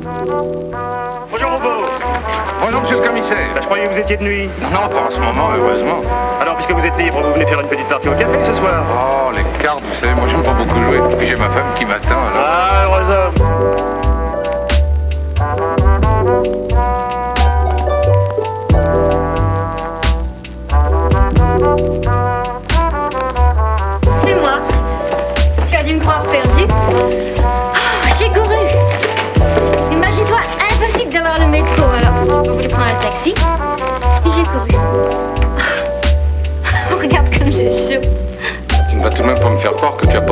Bonjour, Bobo. Bonjour, monsieur le commissaire. Bah, je croyais que vous étiez de nuit. Non, pas en ce moment, heureusement. Alors, puisque vous êtes libre, vous venez faire une petite partie au café ce soir. Oh, les cartes, vous savez, moi, j'aime pas beaucoup jouer. Puis j'ai ma femme qui m'attend, alors. Ah, heureux homme.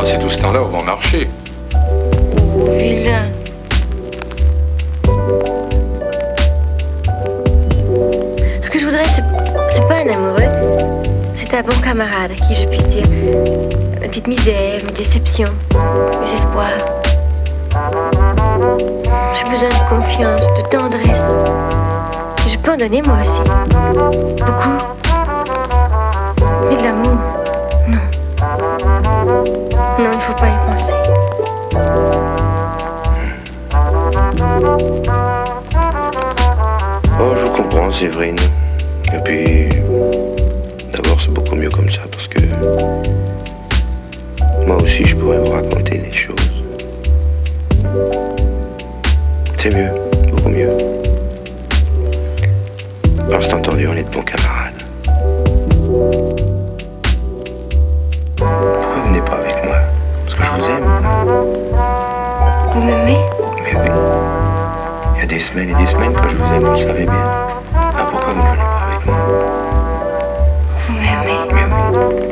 C'est tout ce temps-là au bon marché. Oh, vilain. Ce que je voudrais, c'est pas un amoureux. C'est un bon camarade à qui je puisse dire mes petites misères, mes déceptions, mes espoirs. J'ai besoin de confiance, de tendresse. Je peux en donner moi aussi. Beaucoup. Mais de l'amour, non. Non, il faut pas y penser. Oh, je comprends, Séverine. Et puis, d'abord, c'est beaucoup mieux comme ça, parce que moi aussi, je pourrais vous raconter des choses. C'est mieux, beaucoup mieux. Alors, c'est entendu, on est de bons camarades. Pourquoi vous venez pas avec moi? Parce que je vous aime. Vous m'aimez? Mais oui. Il y a des semaines et des semaines que je vous aime, vous le savez bien. Ah, pourquoi vous ne venez pas avec moi? Vous m'aimez? Mais oui.